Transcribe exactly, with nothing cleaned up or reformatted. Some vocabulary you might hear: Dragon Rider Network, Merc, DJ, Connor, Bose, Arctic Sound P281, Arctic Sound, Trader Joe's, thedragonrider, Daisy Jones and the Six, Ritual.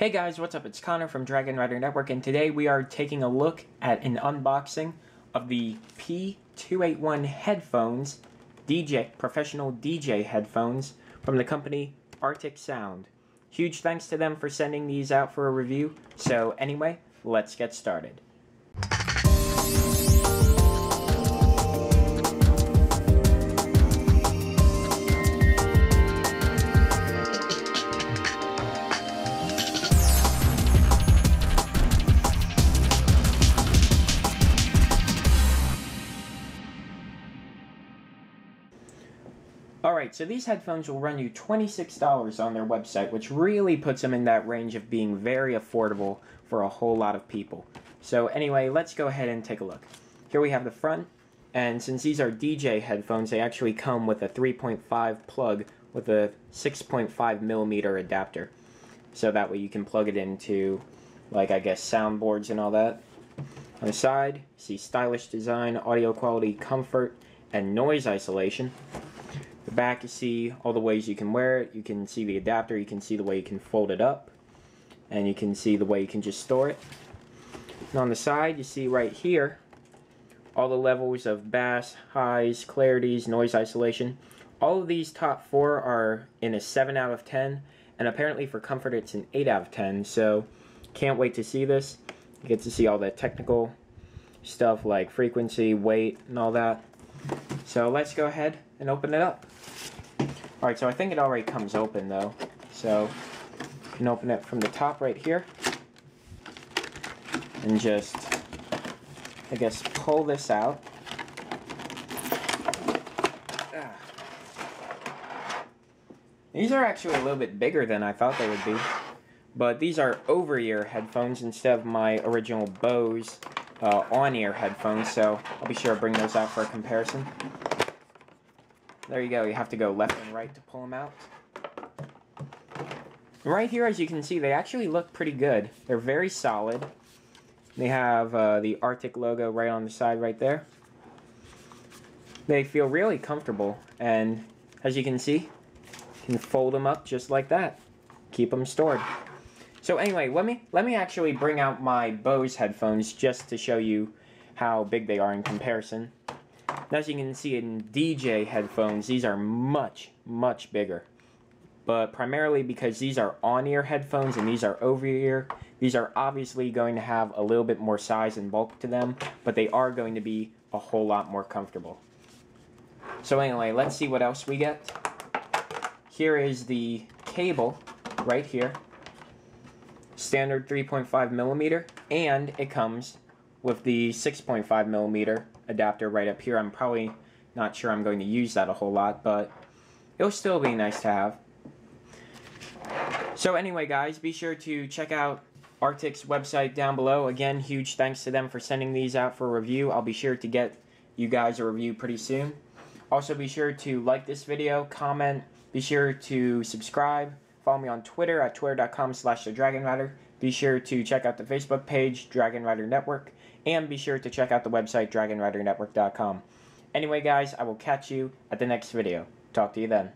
Hey guys, what's up? It's Connor from Dragon Rider Network, and today we are taking a look at an unboxing of the P two eighty-one headphones, D J, professional D J headphones, from the company Arctic Sound. Huge thanks to them for sending these out for a review, so anyway, let's get started. Alright, so these headphones will run you twenty-six dollars on their website, which really puts them in that range of being very affordable for a whole lot of people. So anyway, let's go ahead and take a look. Here we have the front, and since these are D J headphones, they actually come with a three point five plug with a six point five millimeter adapter. So that way you can plug it into, like, I guess, soundboards and all that. On the side, you see stylish design, audio quality, comfort, and noise isolation. The back, you see all the ways you can wear it. You can see the adapter, you can see the way you can fold it up, and you can see the way you can just store it. And on the side, you see right here all the levels of bass, highs, clarities, noise isolation. All of these top four are in a seven out of ten, and apparently for comfort it's an eight out of ten, so can't wait to see this. You get to see all the technical stuff like frequency, weight, and all that. So let's go ahead and open it up. Alright, so I think it already comes open though. So you can open it from the top right here and just, I guess, pull this out. These are actually a little bit bigger than I thought they would be, but these are over-ear headphones instead of my original Bose Uh, on-ear headphones, so I'll be sure to bring those out for a comparison. There you go, you have to go left and right to pull them out. Right here, as you can see, they actually look pretty good. They're very solid. They have uh, the Arctic logo right on the side right there. They feel really comfortable, and as you can see, you can fold them up just like that. Keep them stored. So anyway, let me let me actually bring out my Bose headphones just to show you how big they are in comparison. And as you can see in D J headphones, these are much, much bigger. But primarily because these are on-ear headphones and these are over-ear, these are obviously going to have a little bit more size and bulk to them, but they are going to be a whole lot more comfortable. So anyway, let's see what else we get. Here is the cable right here. Standard three point five millimeter, and it comes with the six point five millimeter adapter right up here. I'm probably not sure I'm going to use that a whole lot, but it'll still be nice to have. So anyway guys, be sure to check out Arctic's website down below. Again, huge thanks to them for sending these out for review. I'll be sure to get you guys a review pretty soon. Also be sure to like this video, comment, be sure to subscribe. Follow me on Twitter at twitter dot com slash the Dragon Rider. Be sure to check out the Facebook page, Dragon Rider Network, and be sure to check out the website, dragon rider network dot com. Anyway, guys, I will catch you at the next video. Talk to you then.